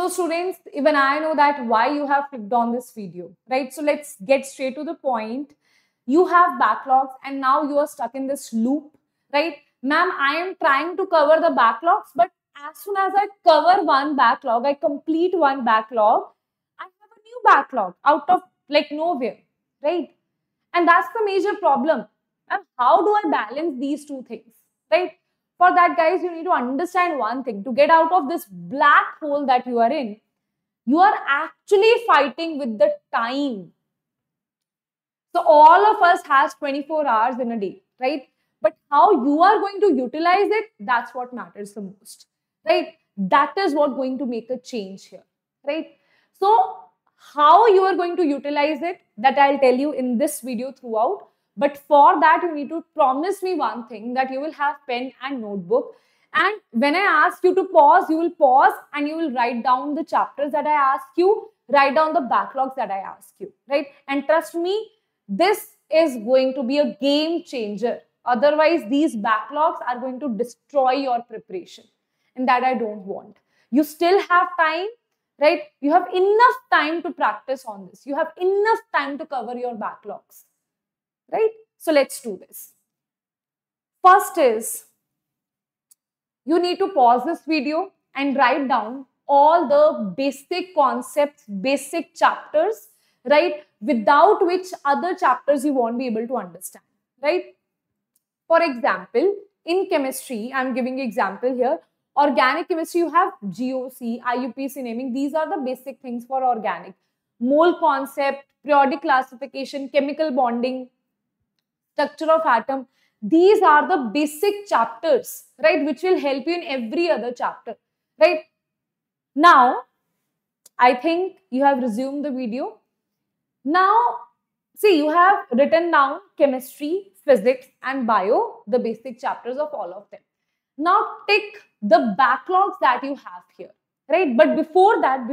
So students, even I know that why you have clicked on this video, right? So let's get straight to the point. You have backlogs and now you are stuck in this loop, right? Ma'am, I am trying to cover the backlogs, but as soon as I cover one backlog, I complete one backlog, I have a new backlog out of like nowhere, right? And that's the major problem. And how do I balance these two things, right? For that, guys, you need to understand one thing. To get out of this black hole that you are in, you are actually fighting with the time. So all of us has 24 hours in a day, right? But how you are going to utilize it, that's what matters the most, right? That is what going to make a change here, right? So how you are going to utilize it, that I'll tell you in this video throughout. But for that, you need to promise me one thing, that you will have pen and notebook. And when I ask you to pause, you will pause and you will write down the chapters that I ask you, write down the backlogs that I ask you, right? And trust me, this is going to be a game changer. Otherwise, these backlogs are going to destroy your preparation. And that I don't want. You still have time, right? You have enough time to practice on this. You have enough time to cover your backlogs. Right? So let's do this. First is, you need to pause this video and write down all the basic concepts, basic chapters, right? Without which other chapters you won't be able to understand, right? For example, in chemistry, I'm giving you an example here. Organic chemistry, you have GOC, IUPAC naming. These are the basic things for organic. Mole concept, periodic classification, chemical bonding, structure of atom. These are the basic chapters, right? Which will help you in every other chapter, right? Now, I think you have resumed the video. Now, see, you have written down chemistry, physics and bio, the basic chapters of all of them. Now, tick the backlogs that you have here, right? But before that,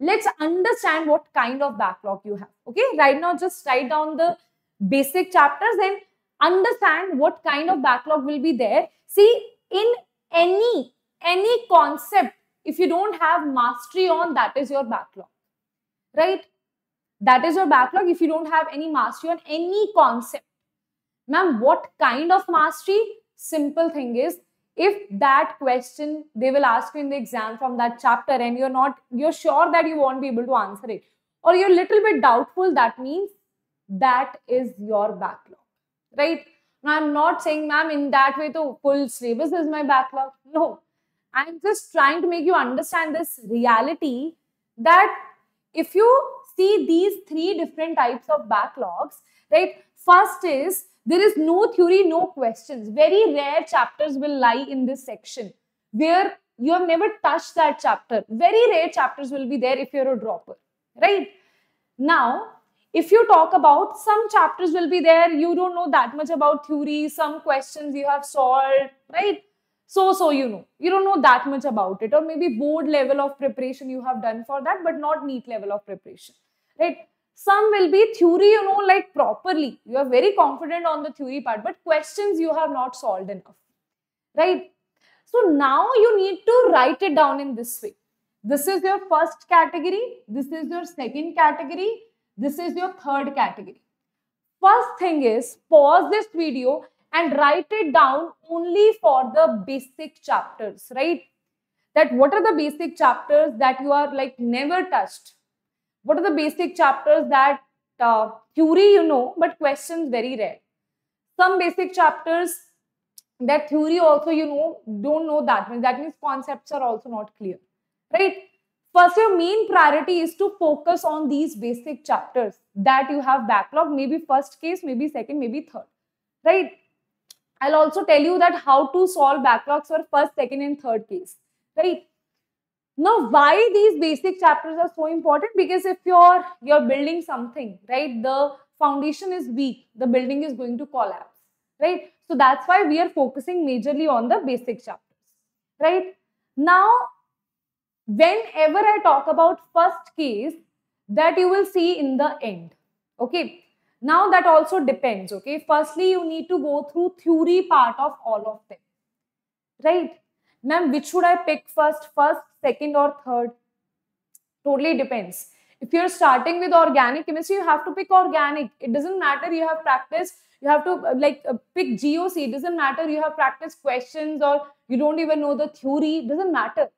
let's understand what kind of backlog you have, okay? Right now, just write down the basic chapters and understand what kind of backlog will be there. See, in any concept, if you don't have mastery on, that is your backlog, right? That is your backlog if you don't have any mastery on any concept. Ma'am, what kind of mastery? Simple thing is, if that question they will ask you in the exam from that chapter and you're sure that you won't be able to answer it, or you're a little bit doubtful, that means that is your backlog, right? Now, I'm not saying, ma'am, in that way, the full syllabus is my backlog. No, I'm just trying to make you understand this reality that if you see these three different types of backlogs, right? First is, there is no theory, no questions. Very rare chapters will lie in this section where you have never touched that chapter. Very rare chapters will be there if you're a dropper, right? Now, if you talk about, some chapters will be there, you don't know that much about theory, some questions you have solved, right? So you don't know that much about it, or maybe board level of preparation you have done for that, but not NEET level of preparation, right? Some will be theory, you know, like properly. You are very confident on the theory part, but questions you have not solved enough, right? So now you need to write it down in this way. This is your first category. This is your second category. This is your third category. First thing is, pause this video and write it down only for the basic chapters, right? That what are the basic chapters that you are like never touched? What are the basic chapters that theory you know, but questions very rare? Some basic chapters that theory also you know, don't know that much. That means concepts are also not clear, right? First, your main priority is to focus on these basic chapters that you have backlog, maybe first case, maybe second, maybe third, right? I'll also tell you that how to solve backlogs for first, second and third case, right? Now, why these basic chapters are so important? Because if you're building something, right, the foundation is weak, the building is going to collapse, right? So that's why we are focusing majorly on the basic chapters, right? Now, whenever I talk about first case, that you will see in the end, okay? Now, that also depends, okay? Firstly, you need to go through theory part of all of them, right? Ma'am, which should I pick first, second or third? Totally depends. If you're starting with organic chemistry, you have to pick organic. It doesn't matter you have practiced. You have to pick GOC. It doesn't matter you have practiced questions or you don't even know the theory. It doesn't matter.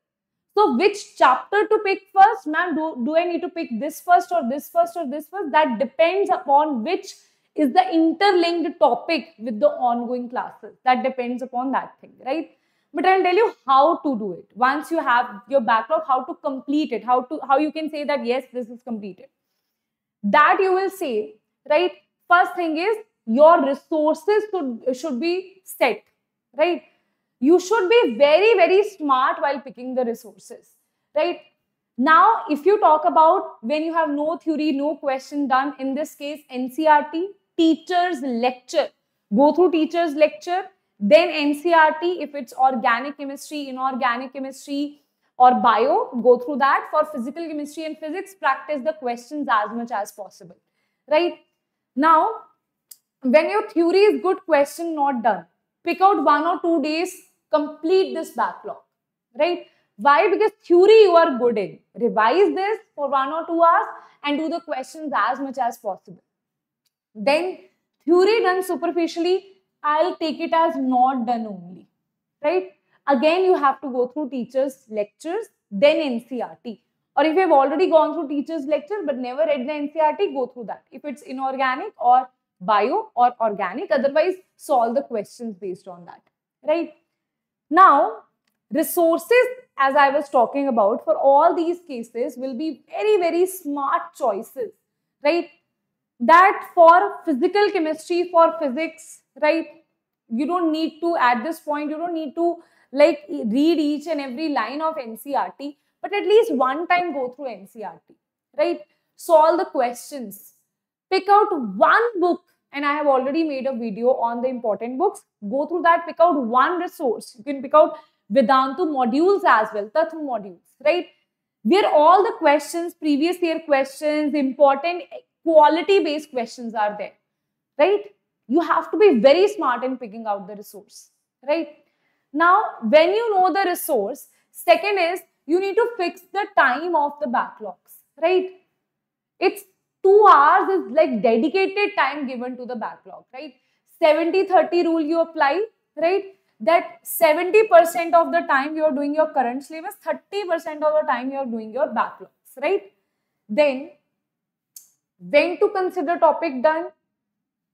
So which chapter to pick first? Ma'am, do I need to pick this first or this first or this first? That depends upon which is the interlinked topic with the ongoing classes. That depends upon that thing, right? But I'll tell you how to do it. Once you have your backlog, how to complete it, how you can say that, yes, this is completed. That you will say, right? First thing is your resources should be set, right? You should be very, very smart while picking the resources, right? Now, if you talk about when you have no theory, no question done, in this case, NCRT, teacher's lecture. Go through teacher's lecture. Then NCRT, if it's organic chemistry, inorganic chemistry or bio, go through that. For physical chemistry and physics, practice the questions as much as possible, right? Now, when your theory is good, question not done, pick out 1 or 2 days, complete this backlog, right? Why? Because theory you are good in. Revise this for 1 or 2 hours and do the questions as much as possible. Then theory done superficially, I'll take it as not done only, right? Again, you have to go through teachers' lectures, then NCRT. Or if you've already gone through teachers' lecture but never read the NCRT, go through that. If it's inorganic or bio or organic, otherwise solve the questions based on that, right? Now, resources, as I was talking about, for all these cases will be very, very smart choices, right? That for physical chemistry, for physics, right, you don't need to, at this point, you don't need to read each and every line of NCRT, but at least one time go through NCRT, right? Solve the questions. Pick out one book, and I have already made a video on the important books. Go through that, pick out one resource. You can pick out Vedantu modules as well, Tatva modules, right? Where all the questions, previous year questions, important quality-based questions are there, right? You have to be very smart in picking out the resource, right? Now, when you know the resource, second is you need to fix the time of the backlogs, right? It's 2 hours is like dedicated time given to the backlog, right? 70-30 rule you apply, right? That 70% of the time you are doing your current syllabus, 30% of the time you are doing your backlogs, right? Then, when to consider topic done?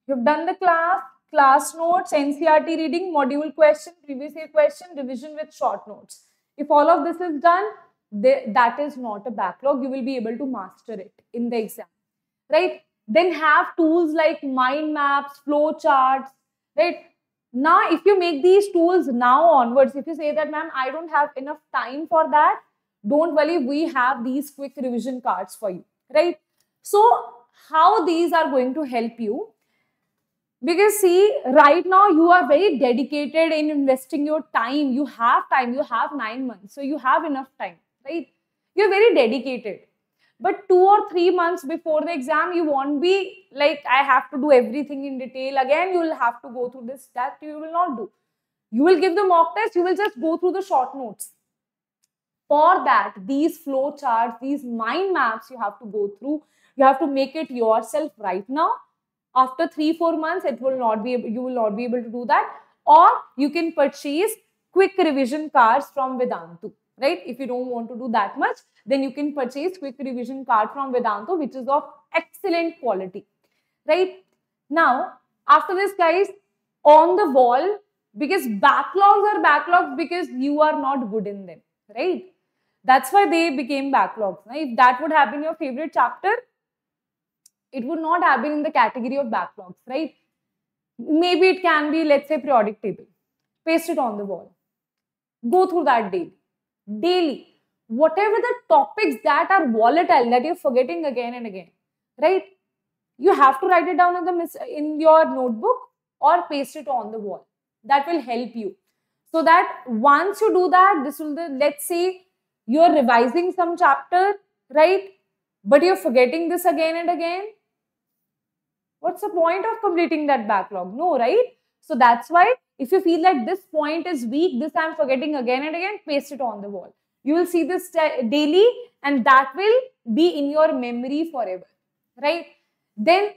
You've done the class, class notes, NCRT reading, module question, previous year question, revision with short notes. If all of this is done, that is not a backlog. You will be able to master it in the exam, right? Then have tools like mind maps, flow charts, right? Now, if you make these tools now onwards, if you say that, ma'am, I don't have enough time for that, don't worry, we have these quick revision cards for you, right? So, how these are going to help you? Because see, right now you are very dedicated in investing your time. You have time, you have 9 months, so you have enough time, right? You're very dedicated. But 2 or 3 months before the exam, you won't be like, I have to do everything in detail. Again, you will have to go through this, that you will not do. You will give the mock test, you will just go through the short notes. For that, these flow charts, these mind maps you have to go through. You have to make it yourself right now. After 3-4 months, it will not be, you will not be able to do that. Or you can purchase quick revision cards from Vedantu, right? If you don't want to do that much, then you can purchase quick revision card from Vedantu, which is of excellent quality, right? Now, after this, guys, on the wall, because backlogs are backlogs because you are not good in them, right? That's why they became backlogs. If that would have been your favorite chapter, it would not have been in the category of backlogs, right? Maybe it can be, let's say, periodic table. Paste it on the wall. Go through that daily. Daily. Whatever the topics that are volatile, that you're forgetting again and again, right? You have to write it down in your notebook or paste it on the wall. That will help you. So that once you do that, this will, let's say, you're revising some chapter, right? But you're forgetting this again and again. What's the point of completing that backlog? No, right? So that's why If you feel that this point is weak, this I'm forgetting again and again, paste it on the wall. You will see this daily and that will be in your memory forever, right? Then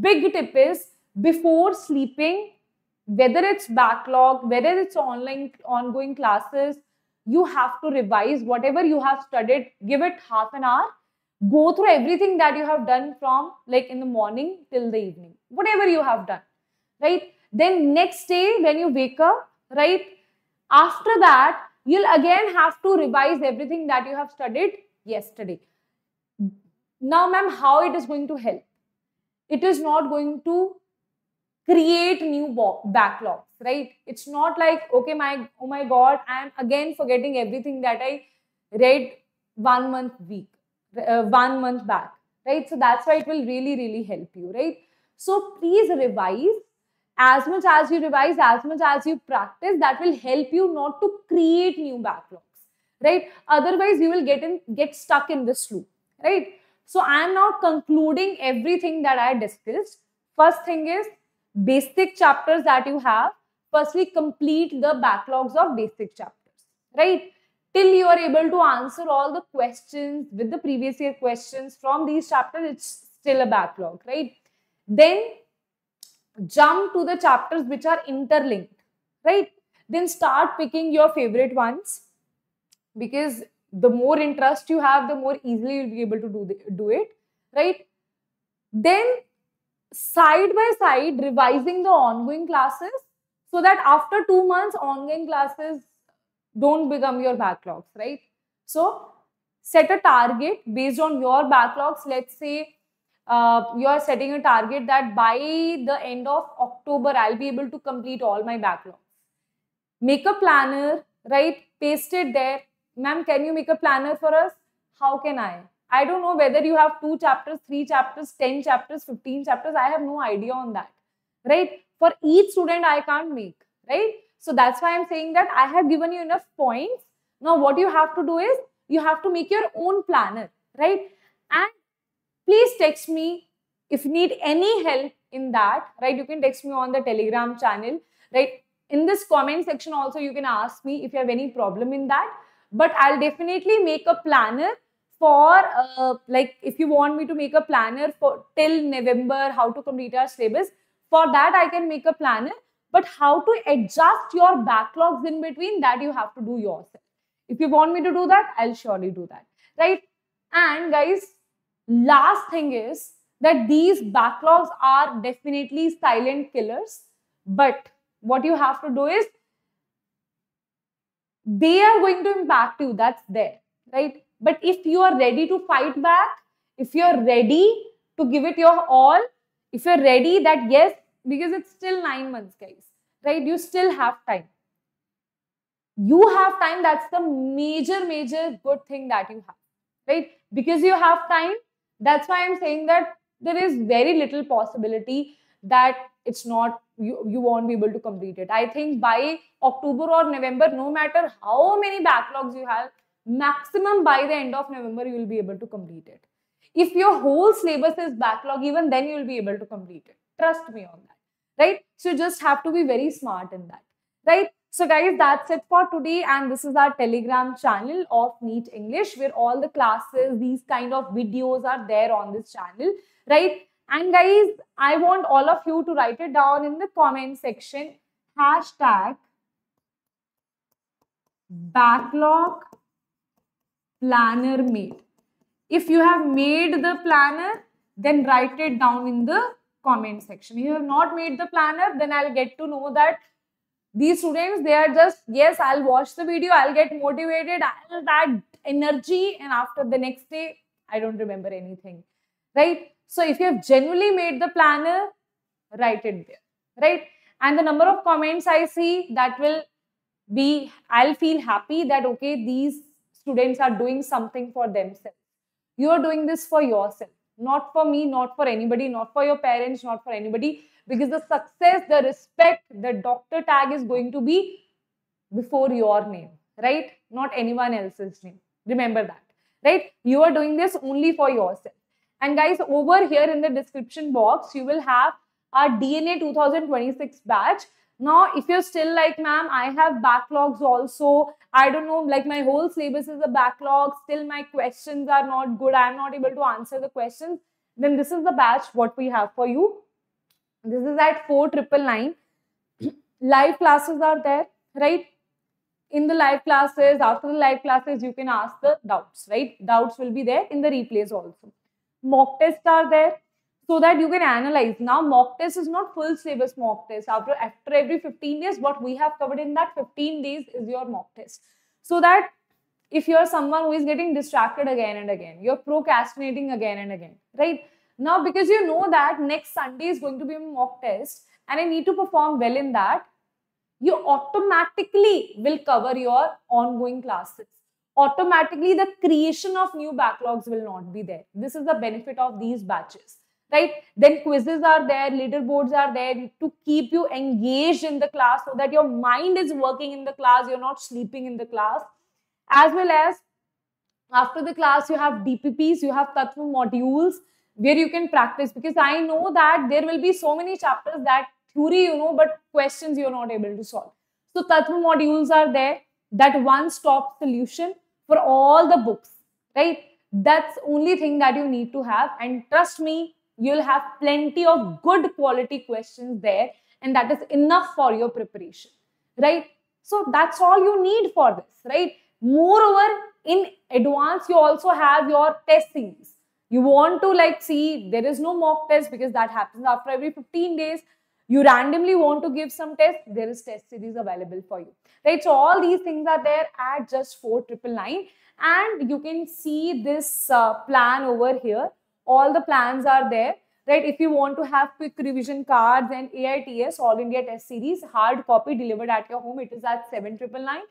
big tip is before sleeping, whether it's backlog, whether it's online ongoing classes, you have to revise whatever you have studied. Give it half an hour. Go through everything that you have done from like in the morning till the evening, whatever you have done, right? Then next day when you wake up, right? After that, you'll again have to revise everything that you have studied yesterday. Now, ma'am, how it is going to help? It is not going to create new backlogs, right? It's not like, okay, oh my God, I'm again forgetting everything that I read 1 month back, right? So that's why it will really, really help you, right? So please revise. As much as you revise, as much as you practice, that will help you not to create new backlogs, right? Otherwise, you will get stuck in this loop, right? So I am now concluding everything that I discussed. First thing is basic chapters that you have. Firstly, complete the backlogs of basic chapters, right? Till you are able to answer all the questions with the previous year questions from these chapters, it's still a backlog, right? Then jump to the chapters which are interlinked, right? Then start picking your favorite ones, because the more interest you have, the more easily you'll be able to do it, right? Then side by side revising the ongoing classes so that after 2 months, ongoing classes don't become your backlogs, right? So set a target based on your backlogs. Let's say you are setting a target that by the end of October, I'll be able to complete all my backlogs. Make a planner, right? Paste it there. Ma'am, can you make a planner for us? How can I? I don't know whether you have 2 chapters, 3 chapters, 10 chapters, 15 chapters. I have no idea on that, right? For each student, I can't make, right? So that's why I'm saying that I have given you enough points. Now, what you have to do is you have to make your own planner, right? And please text me if you need any help in that, right? You can text me on the Telegram channel, right? In this comment section also, you can ask me if you have any problem in that. But I'll definitely make a planner for like if you want me to make a planner for till November, how to complete our syllabus. For that, I can make a planner. But how to adjust your backlogs in between, that you have to do yourself. If you want me to do that, I'll surely do that, right? And guys, last thing is that these backlogs are definitely silent killers. But what you have to do is they are going to impact you. That's there, right? But if you are ready to fight back, if you're ready to give it your all, if you're ready that yes, because it's still 9 months, guys, right? You still have time. You have time. That's the major, major good thing that you have, right? Because you have time. That's why I'm saying that there is very little possibility that it's not, you won't be able to complete it. I think by October or November, no matter how many backlogs you have, maximum by the end of November, you will be able to complete it. If your whole syllabus is backlog, even then you will be able to complete it. Trust me on that, right? So you just have to be very smart in that, right? So guys, that's it for today. And this is our Telegram channel of NEET English, where all the classes, these kind of videos are there on this channel, right? And guys, I want all of you to write it down in the comment section. Hashtag backlog planner made. If you have made the planner, then write it down in the comment section. If you have not made the planner, then I'll get to know that these students, they are just, yes, I'll watch the video, I'll get motivated, I'll add energy, and after the next day, I don't remember anything, right? So if you have genuinely made the planner, write it there, right? And the number of comments I see, that will be, I'll feel happy that, okay, these students are doing something for themselves. You are doing this for yourself. Not for me, not for anybody, not for your parents, not for anybody. Because the success, the respect, the doctor tag is going to be before your name, right? Not anyone else's name. Remember that, right? You are doing this only for yourself. And guys, over here in the description box, you will have our DNA 2026 batch. Now, if you're still like, ma'am, I have backlogs also, I don't know, like my whole syllabus is a backlog, still my questions are not good, I'm not able to answer the questions, then this is the batch what we have for you. This is at 4999. Live classes are there, right? In the live classes, after the live classes, you can ask the doubts, right? Doubts will be there in the replays also. Mock tests are there, so that you can analyze. Now, mock test is not full syllabus mock test. After every 15 days, what we have covered in that 15 days is your mock test. So that if you're someone who is getting distracted again and again, you're procrastinating again and again, right? Now, because you know that next Sunday is going to be a mock test and I need to perform well in that, you automatically will cover your ongoing classes. Automatically, the creation of new backlogs will not be there. This is the benefit of these batches. Right? Then quizzes are there, leaderboards are there to keep you engaged in the class so that your mind is working in the class, you're not sleeping in the class. As well as after the class, you have DPPs, you have Tatva modules where you can practice, because I know that there will be so many chapters that theory you know, but questions you're not able to solve. So Tatva modules are there, that one-stop solution for all the books, right? That's the only thing that you need to have, and trust me, you'll have plenty of good quality questions there, and that is enough for your preparation, right? So that's all you need for this, right? Moreover, in advance, you also have your test series. You want to like see, there is no mock test because that happens after every 15 days. You randomly want to give some tests, there is test series available for you, right? So all these things are there at just 4999, and you can see this plan over here. All the plans are there, right? If you want to have quick revision cards and AITS, All India Test Series, hard copy delivered at your home, it is at 7999.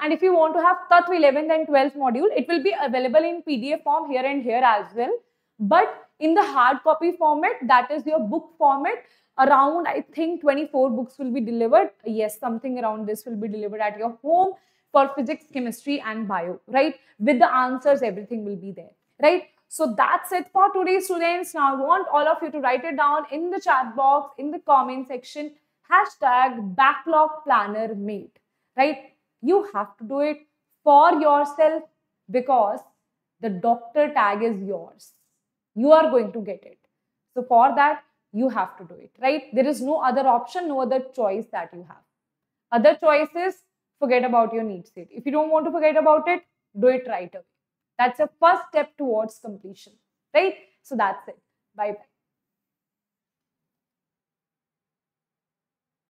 And if you want to have Tatva 11th and 12th module, it will be available in PDF form here and here as well. But in the hard copy format, that is your book format, around I think 24 books will be delivered. Yes, something around this will be delivered at your home for physics, chemistry and bio, right? With the answers, everything will be there, right? So that's it for today, students. Now I want all of you to write it down in the chat box, in the comment section, #BacklogPlannerMate, right? You have to do it for yourself because the doctor tag is yours. You are going to get it. So for that, you have to do it, right? There is no other option, no other choice that you have. Other choices, forget about your NEET set. If you don't want to forget about it, do it right away. That's the first step towards completion, right? So that's it. Bye-bye.